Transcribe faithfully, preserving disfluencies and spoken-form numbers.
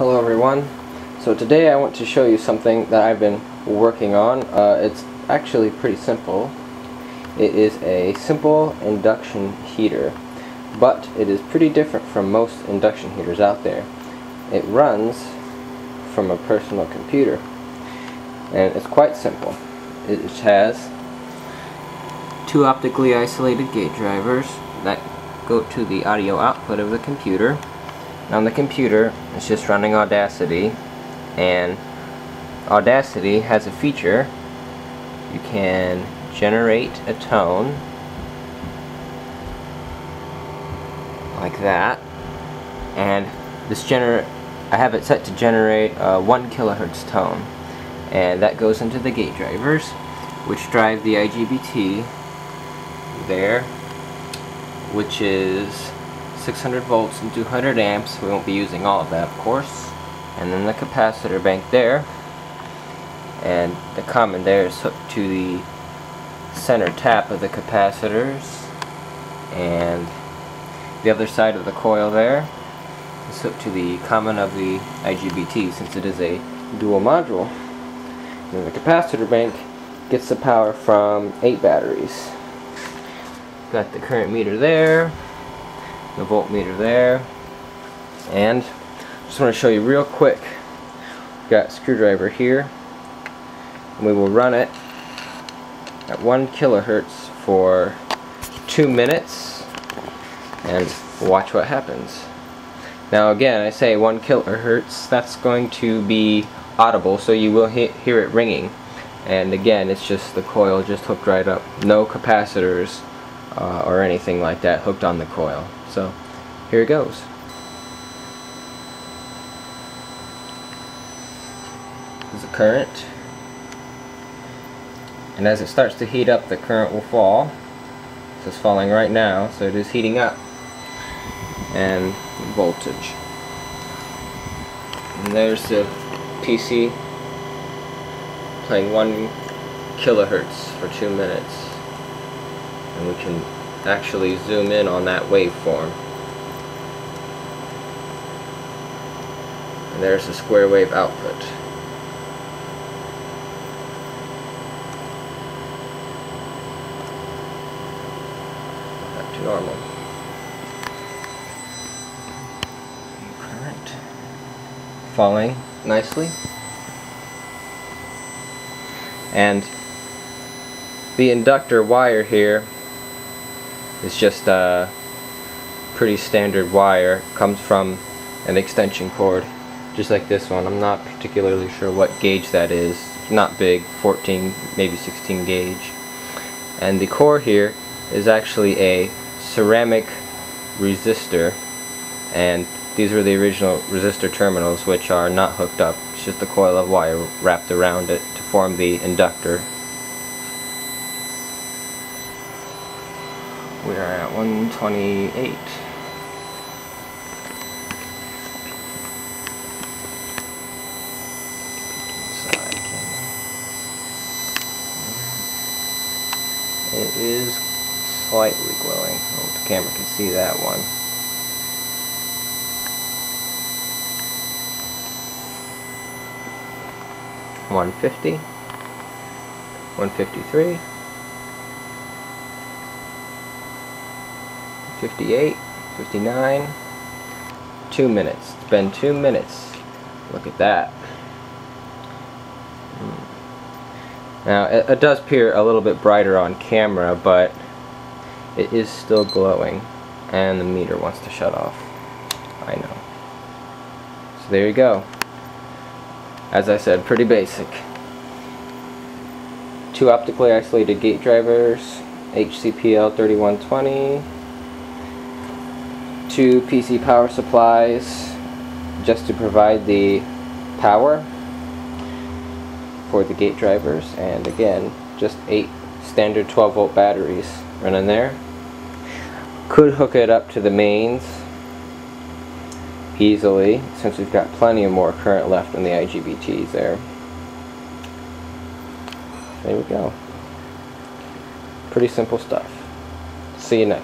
Hello everyone. So today I want to show you something that I've been working on. Uh, it's actually pretty simple. It is a simple induction heater, but it is pretty different from most induction heaters out there. It runs from a personal computer and it's quite simple. It has two optically isolated gate drivers that go to the audio output of the computer. On the computer, it's just running Audacity, and Audacity has a feature. You can generate a tone like that, and this gener I have it set to generate a one kilohertz tone, and that goes into the gate drivers, which drive the I G B T there, which is six hundred volts and two hundred amps. We won't be using all of that, of course. And then the capacitor bank there, and the common there is hooked to the center tap of the capacitors, and the other side of the coil there is hooked to the common of the I G B T, since it is a dual module. And the capacitor bank gets the power from eight batteries. Got the current meter there, the voltmeter there, and just want to show you real quick. We've got a screwdriver here, and we will run it at one kilohertz for two minutes, and watch what happens. Now, again, I say one kilohertz. That's going to be audible, so you will he hear it ringing. And again, it's just the coil just hooked right up. No capacitors uh, or anything like that hooked on the coil. So here it goes. There's a current, and as it starts to heat up, the current will fall. It's falling right now, so it is heating up. And voltage. And there's the P C playing one kilohertz for two minutes, and we can actually zoom in on that waveform. And there's the square wave output. Back to normal. Current falling nicely. And the inductor wire here, it's just a pretty standard wire. Comes from an extension cord, just like this one. I'm not particularly sure what gauge that is. Not big, fourteen, maybe sixteen gauge. And the core here is actually a ceramic resistor, and these were the original resistor terminals, which are not hooked up. It's just a coil of wire wrapped around it to form the inductor. We are at one twenty-eight. It is slightly glowing. Oh, the camera can see that one. one fifty. one fifty-three. fifty-eight, fifty-nine, two minutes. It's been two minutes. Look at that. Now, it, it does appear a little bit brighter on camera, but it is still glowing, and the meter wants to shut off. I know. So there you go. As I said, pretty basic. Two optically isolated gate drivers, H C P L thirty-one twenty, two P C power supplies just to provide the power for the gate drivers, and again just eight standard twelve volt batteries running there. Could hook it up to the mains easily, since we've got plenty of more current left in the I G B Ts there. There we go. Pretty simple stuff. See you next.